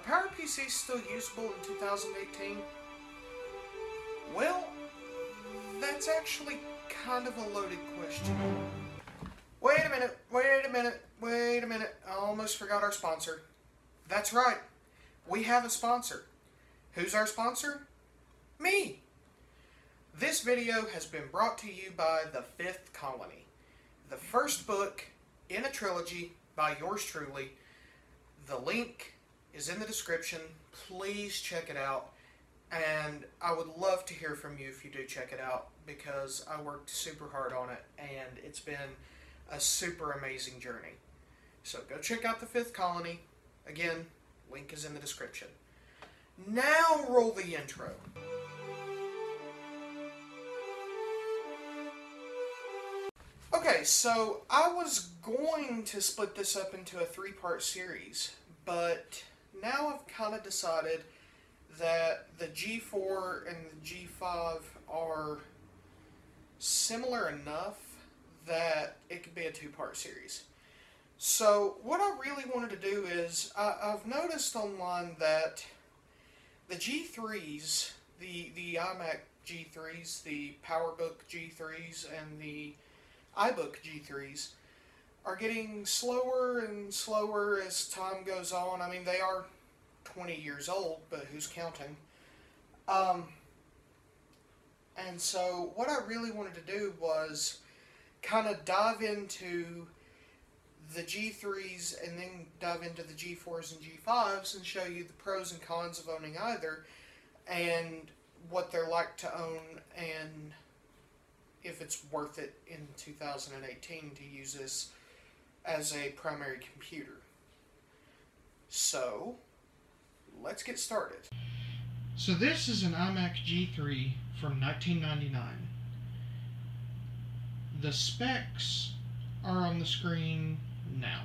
Are PowerPC still usable in 2018? Well, that's actually kind of a loaded question. Wait a minute. I almost forgot our sponsor. That's right. We have a sponsor. Who's our sponsor? Me! This video has been brought to you by The Fifth Colony, the first book in a trilogy by yours truly. The link is in the description. Please check it out. And I would love to hear from you if you do check it out, because I worked super hard on it and it's been a super amazing journey. So go check out The Fifth Colony. Again, link is in the description. Now roll the intro. Okay, so I was going to split this up into a three-part series, but now I've kind of decided that the G4 and the G5 are similar enough that it could be a two-part series. So what I really wanted to do is, I've noticed online that the G3s, the iMac G3s, the PowerBook G3s, and the iBook G3s are getting slower and slower as time goes on. I mean, they are 20 years old, but who's counting? And so what I really wanted to do was kind of dive into the G3s and then dive into the G4s and G5s and show you the pros and cons of owning either and what they're like to own and if it's worth it in 2018 to use this as a primary computer. So let's get started. So this is an iMac G3 from 1999. The specs are on the screen now.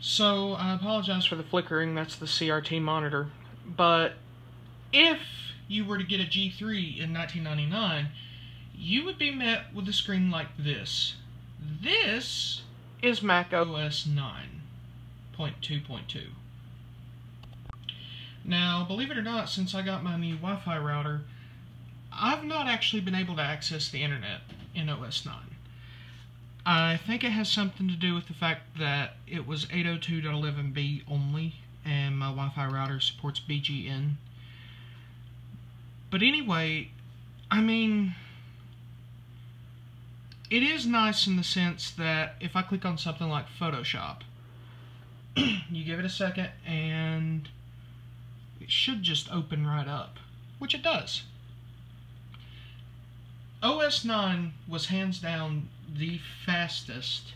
So I apologize for the flickering, that's the CRT monitor, but if you were to get a G3 in 1999, you would be met with a screen like this. This is Mac OS 9.2.2. Now, believe it or not, since I got my new Wi-Fi router, I've not actually been able to access the internet in OS 9. I think it has something to do with the fact that it was 802.11b only, and my Wi-Fi router supports BGN. But anyway, I mean, it is nice in the sense that if I click on something like Photoshop, you give it a second and it should just open right up, which it does. OS 9 was hands down the fastest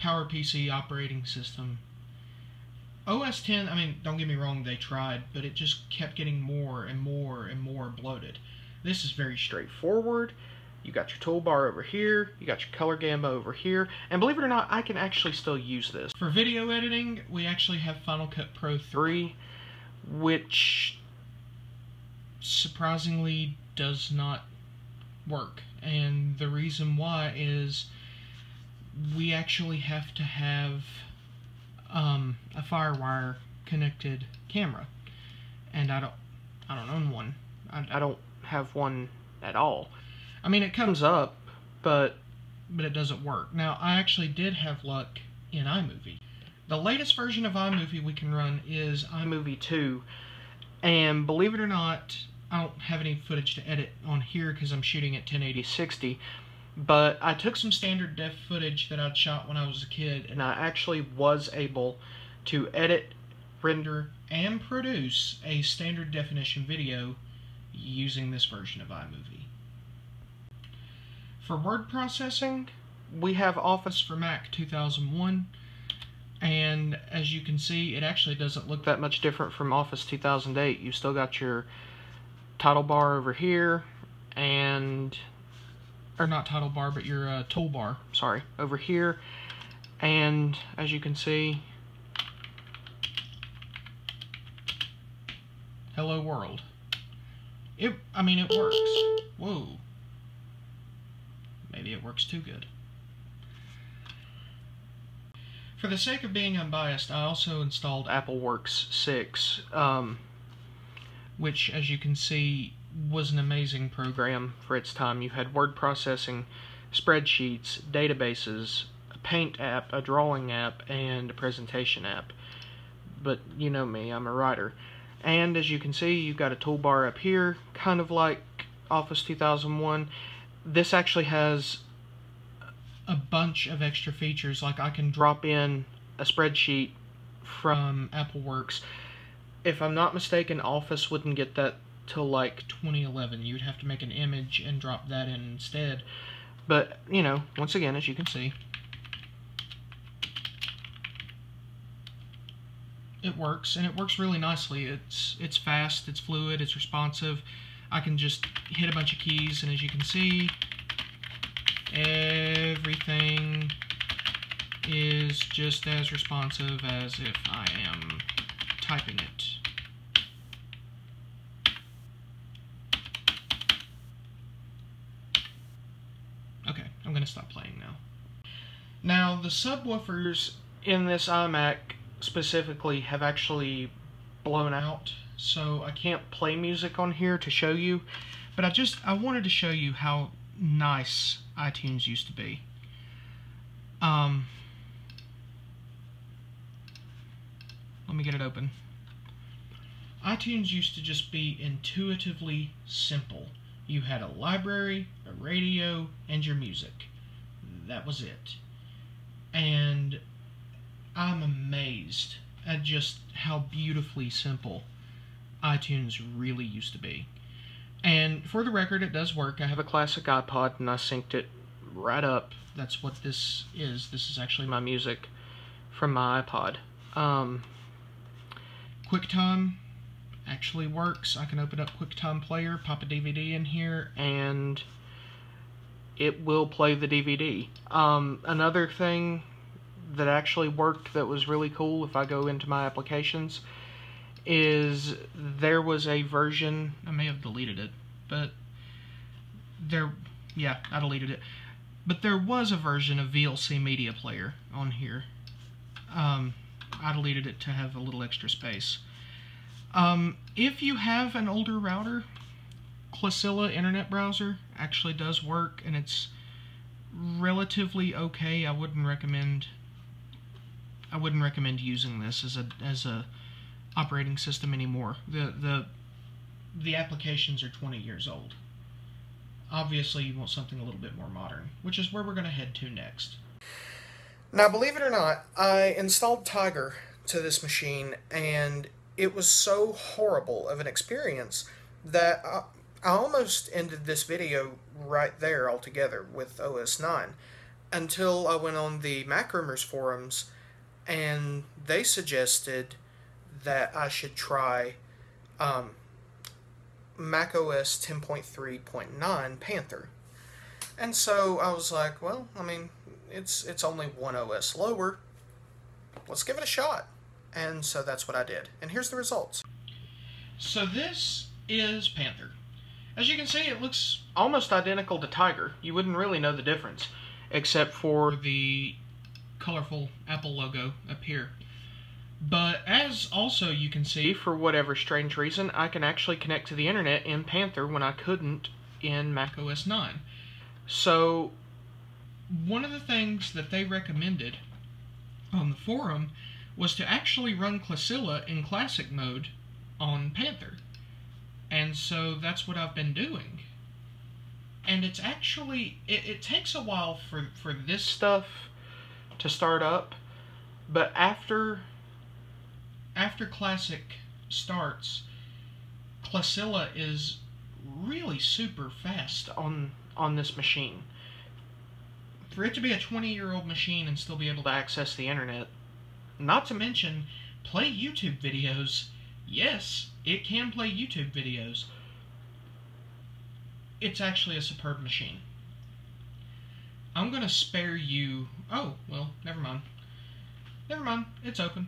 PowerPC operating system. OS 10, I mean, don't get me wrong, they tried, but it just kept getting more and more and more bloated. This is very straightforward. You got your toolbar over here, you got your color gamma over here, and believe it or not, I can actually still use this. For video editing, we actually have Final Cut Pro 3, which surprisingly does not work. And the reason why is we actually have to have a firewire connected camera, and I don't own one. I don't have one at all. I mean, it comes up, but it doesn't work. Now, I actually did have luck in iMovie. The latest version of iMovie we can run is iMovie 2, and believe it or not, I don't have any footage to edit on here because I'm shooting at 1080-60. But I took some standard def footage that I'd shot when I was a kid, and I actually was able to edit, render, and produce a standard definition video using this version of iMovie. For word processing, we have Office for Mac 2001, and as you can see, it actually doesn't look that much different from Office 2008. You've still got your title bar over here, and or not title bar, but your toolbar, sorry, over here. And as you can see, hello world. It works. Whoa. Maybe it works too good. For the sake of being unbiased, I also installed AppleWorks 6, which, as you can see, was an amazing program for its time. You had word processing, spreadsheets, databases, a paint app, a drawing app, and a presentation app. But you know me, I'm a writer. And as you can see, you've got a toolbar up here, kind of like Office 2001. This actually has a bunch of extra features, like I can drop in a spreadsheet from AppleWorks. If I'm not mistaken, Office wouldn't get that till like 2011. You'd have to make an image and drop that in instead. But, you know, once again, as you can see, it works, and it works really nicely. It's fast, it's fluid, it's responsive. I can just hit a bunch of keys, and as you can see, everything is just as responsive as if I am typing it. Okay, I'm going to stop playing now. Now, the subwoofers in this iMac specifically have actually blown out, so I can't play music on here to show you, but I wanted to show you how nice iTunes used to be. Let me get it open. iTunes used to just be intuitively simple. You had a library, a radio, and your music. That was it. And I'm amazed at just how beautifully simple iTunes really used to be. And for the record, it does work. I have a classic iPod and I synced it right up. That's what this is. This is actually my music from my iPod. QuickTime actually works. I can open up QuickTime Player, pop a DVD in here, and it will play the DVD. Another thing that actually worked that was really cool, if I go into my applications, is there was a version, I may have deleted it, but yeah, I deleted it, but there was a version of VLC Media Player on here. I deleted it to have a little extra space. If you have an older router, Classilla internet browser actually does work, and it's relatively okay. I wouldn't recommend using this as a operating system anymore. The applications are 20 years old. Obviously, you want something a little bit more modern, which is where we're going to head to next. Now, believe it or not, I installed Tiger to this machine, and it was so horrible of an experience that I almost ended this video right there altogether with OS 9, until I went on the MacRumors forums, and they suggested that I should try Mac OS 10.3.9 Panther. And so I was like, well, I mean, it's only one OS lower. Let's give it a shot. And so that's what I did. And here's the results. So this is Panther. As you can see, it looks almost identical to Tiger. You wouldn't really know the difference, except for the colorful Apple logo up here. But as also you can see, for whatever strange reason, I can actually connect to the internet in Panther when I couldn't in Mac OS 9. So one of the things that they recommended on the forum was to actually run Classilla in classic mode on Panther. And so that's what I've been doing. And it's actually, it takes a while for this stuff to start up, but after Classic starts, Classilla is really super fast on this machine. For it to be a 20-year-old machine and still be able to access the internet, not to mention play YouTube videos. Yes, it can play YouTube videos. It's actually a superb machine. I'm going to spare you... Oh, well, never mind. Never mind, it's open.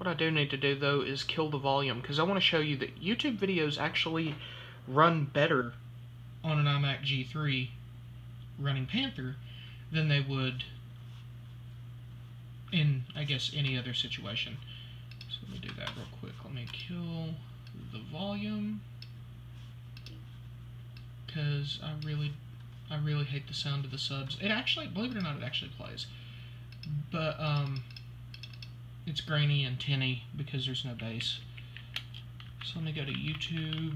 What I do need to do, though, is kill the volume, because I want to show you that YouTube videos actually run better on an iMac G3 running Panther than they would in, I guess, any other situation. So let me do that real quick. Let me kill the volume, because I really hate the sound of the subs. It actually, believe it or not, it actually plays. But, it's grainy and tinny because there's no bass. So let me go to youtube.com.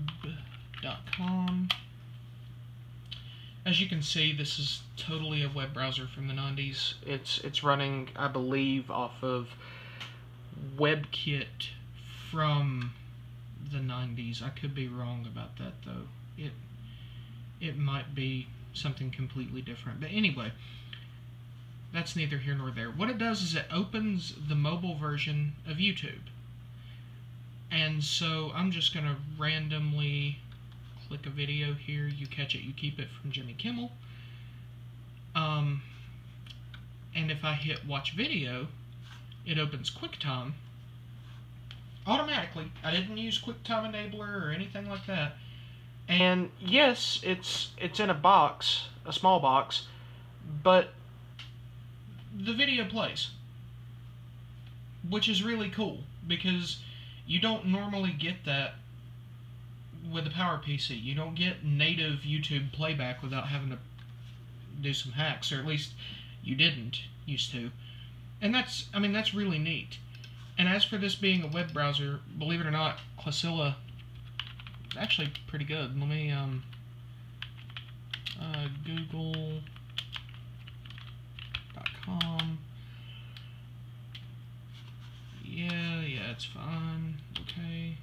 As you can see, this is totally a web browser from the 90s. It's running, I believe, off of WebKit from the 90s. I could be wrong about that, though. It might be something completely different. But anyway, that's neither here nor there. What it does is it opens the mobile version of YouTube. And so I'm just going to randomly click a video here. You catch it, you keep it, from Jimmy Kimmel. And if I hit watch video, it opens QuickTime automatically. I didn't use QuickTime enabler or anything like that. And yes, it's in a box, a small box, but the video plays, which is really cool because you don't normally get that with a PowerPC. You don't get native YouTube playback without having to do some hacks, or at least you didn't used to. And that's, I mean, that's really neat. And as for this being a web browser, believe it or not, Classilla is actually pretty good. Let me Google.com. Yeah, it's fine. Okay.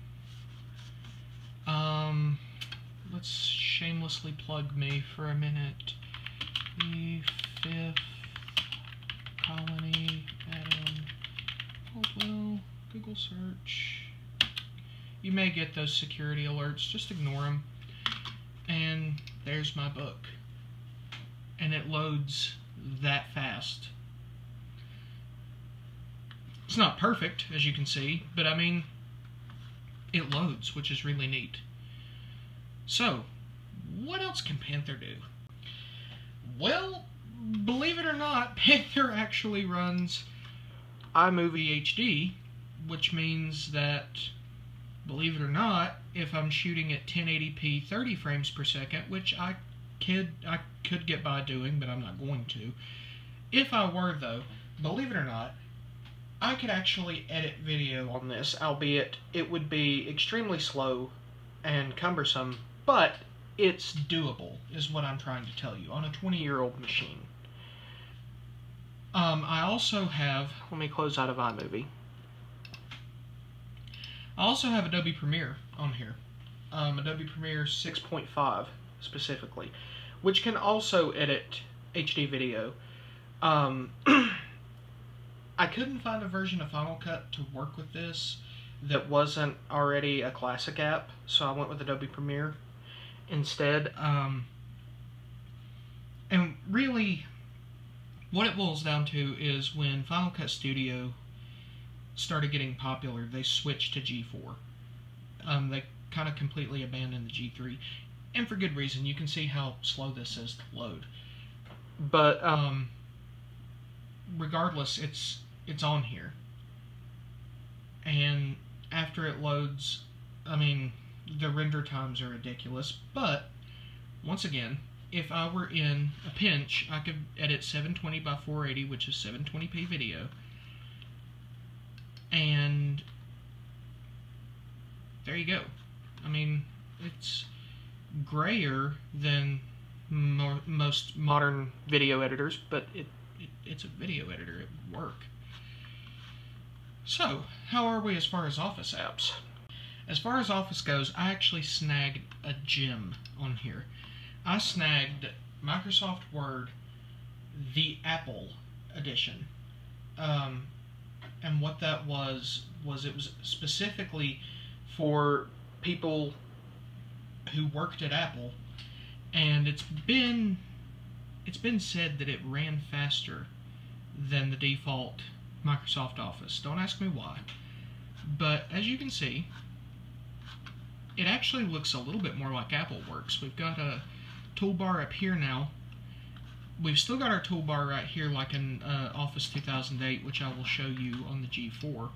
Let's shamelessly plug me for a minute. The Fifth Colony, Adam Caldwell, Google search. You may get those security alerts, just ignore them. And there's my book. And it loads that fast. It's not perfect, as you can see, but I mean, it loads, which is really neat. So, what else can Panther do? Well, believe it or not, Panther actually runs iMovie HD, which means that, believe it or not, if I'm shooting at 1080p 30 frames per second, which I could get by doing, but I'm not going to. If I were, though, believe it or not, I could actually edit video on this, albeit it would be extremely slow and cumbersome, but it's doable, is what I'm trying to tell you, on a 20-year-old machine. I also have... Let me close out of iMovie. I also have Adobe Premiere on here. Adobe Premiere 6.5, specifically, which can also edit HD video. I couldn't find a version of Final Cut to work with this that wasn't already a classic app, so I went with Adobe Premiere instead. And really, what it boils down to is when Final Cut Studio started getting popular, they switched to G4. They kind of completely abandoned the G3. And for good reason. You can see how slow this is to load. But regardless, it's on here. And after it loads, I mean, the render times are ridiculous. But once again, if I were in a pinch, I could edit 720 by 480, which is 720p video. And there you go. I mean, it's grayer than most modern video editors, but it's a video editor, it would work. So, how are we as far as Office apps? As far as Office goes, I actually snagged a gem on here. I snagged Microsoft Word, the Apple edition. And what that was it was specifically for people who worked at Apple, and it's been said that it ran faster than the default Microsoft Office. Don't ask me why. But as you can see, it actually looks a little bit more like AppleWorks. We've got a toolbar up here now. We've still got our toolbar right here like in Office 2008, which I will show you on the G4.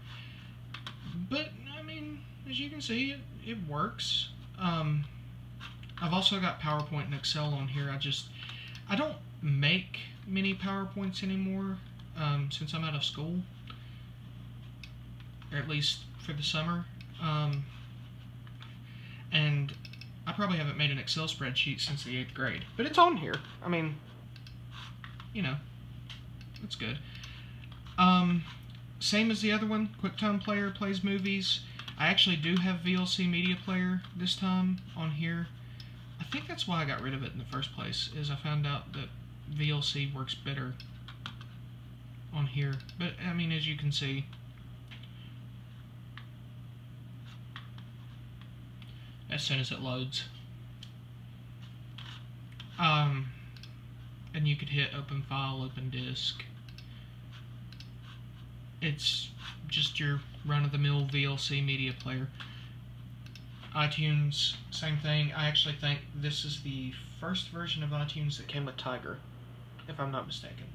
But, I mean, as you can see, it works. I've also got PowerPoint and Excel on here. I don't make many PowerPoints anymore since I'm out of school, or at least for the summer. And I probably haven't made an Excel spreadsheet since the 8th grade. But it's on here. I mean, you know, that's good. Same as the other one, QuickTime Player plays movies. I actually do have VLC Media Player this time on here. I think that's why I got rid of it in the first place, is I found out that VLC works better on here. But, I mean, as you can see, as soon as it loads, and you could hit open file, open disk. It's just your run-of-the-mill VLC media player. iTunes, same thing. I actually think this is the first version of iTunes that came with Tiger, if I'm not mistaken.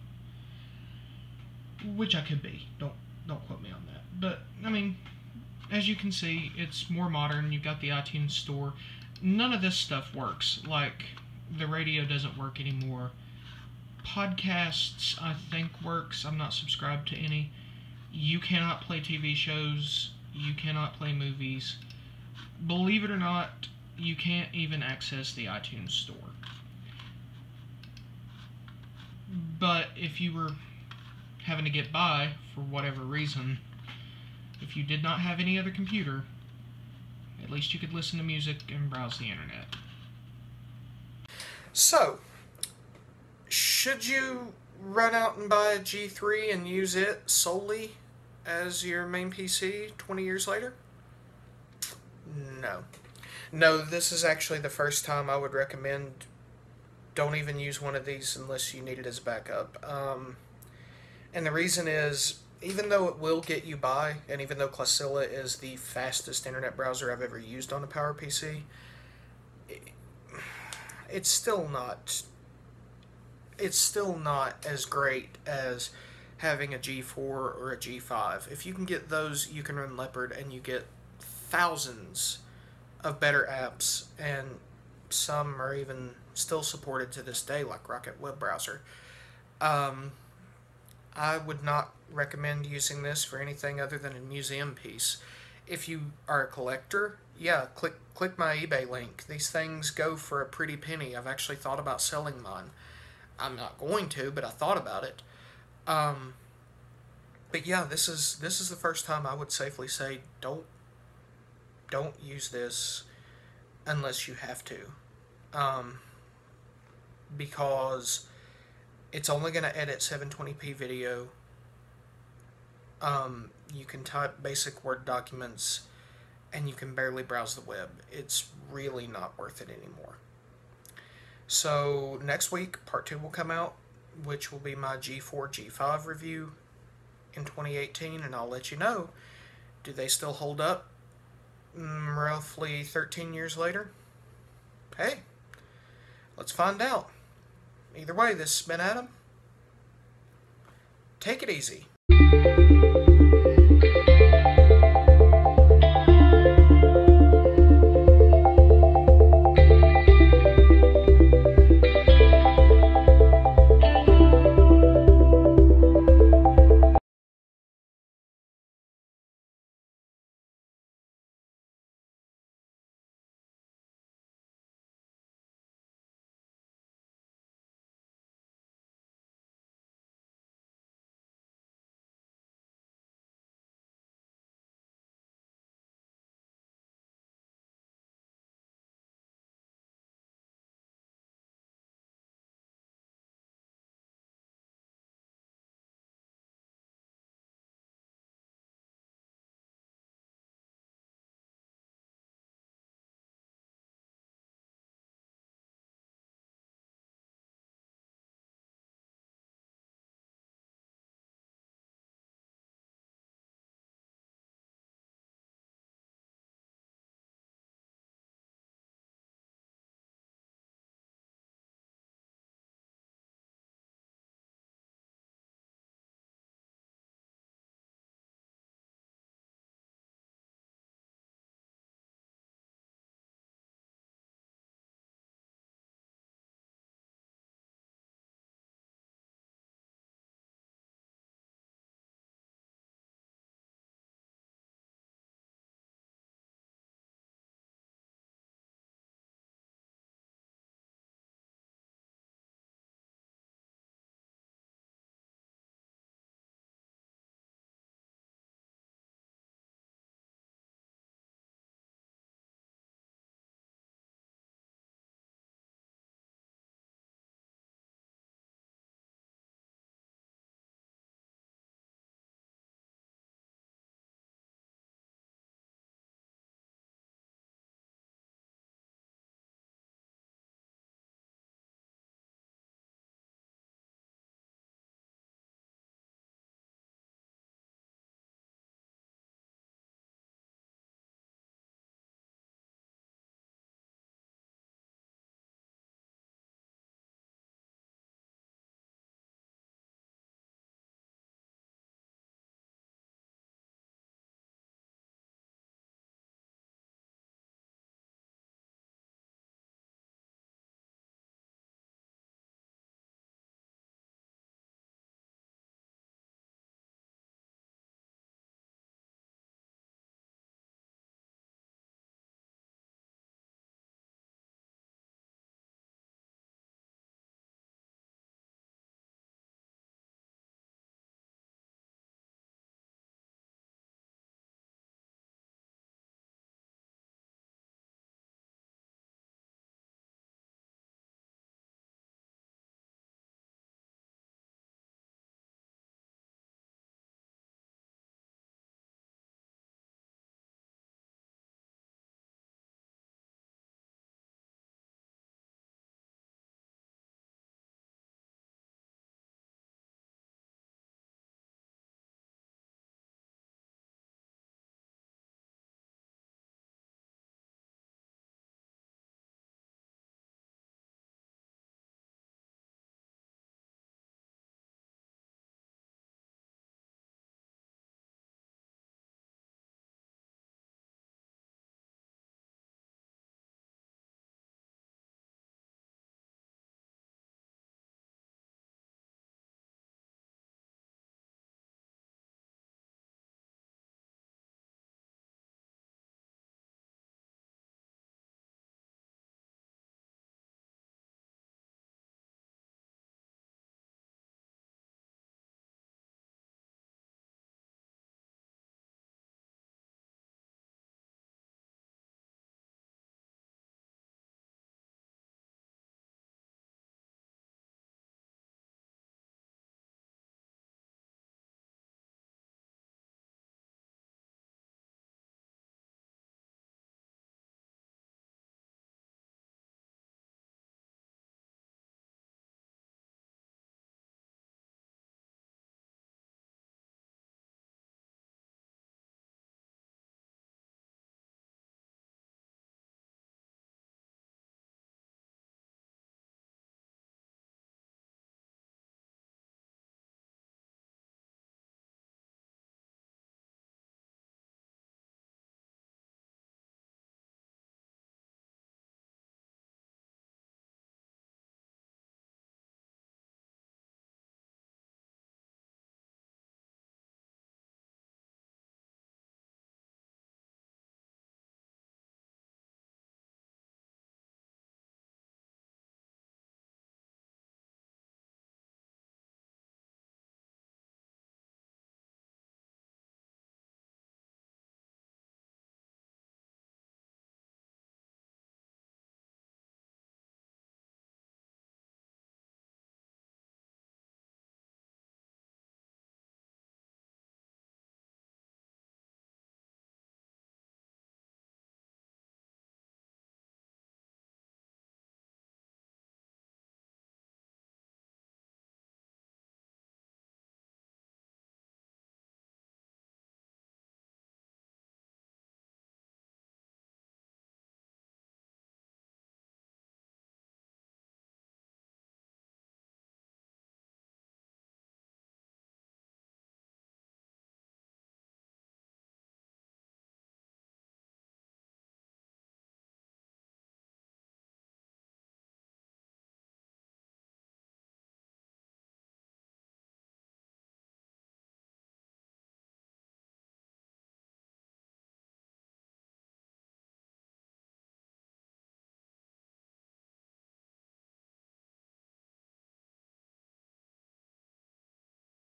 Which I could be. Don't quote me on that. But, I mean, as you can see, it's more modern. You've got the iTunes store. None of this stuff works. Like, the radio doesn't work anymore. Podcasts, I think, works. I'm not subscribed to any. You cannot play TV shows. You cannot play movies. Believe it or not, you can't even access the iTunes store. But if you were having to get by for whatever reason, if you did not have any other computer, at least you could listen to music and browse the internet. So, should you run out and buy a G3 and use it solely as your main PC 20 years later? No. No, this is actually the first time I would recommend don't even use one of these unless you need it as a backup. And the reason is, even though it will get you by, and even though Classilla is the fastest internet browser I've ever used on a PowerPC, it's still not as great as having a G4 or a G5. If you can get those, you can run Leopard, and you get thousands of better apps, and some are even still supported to this day, like Rocket Web Browser. I would not recommend using this for anything other than a museum piece. If you are a collector, yeah, click my eBay link. These things go for a pretty penny. I've actually thought about selling mine. I'm not going to, but I thought about it. But yeah, this is the first time I would safely say don't use this unless you have to, because it's only going to edit 720p video. You can type basic Word documents, and you can barely browse the web. It's really not worth it anymore. So next week, part 2 will come out, which will be my G4, G5 review in 2018, and I'll let you know, do they still hold up roughly 13 years later? Hey, let's find out. Either way, this has been Adam. Take it easy.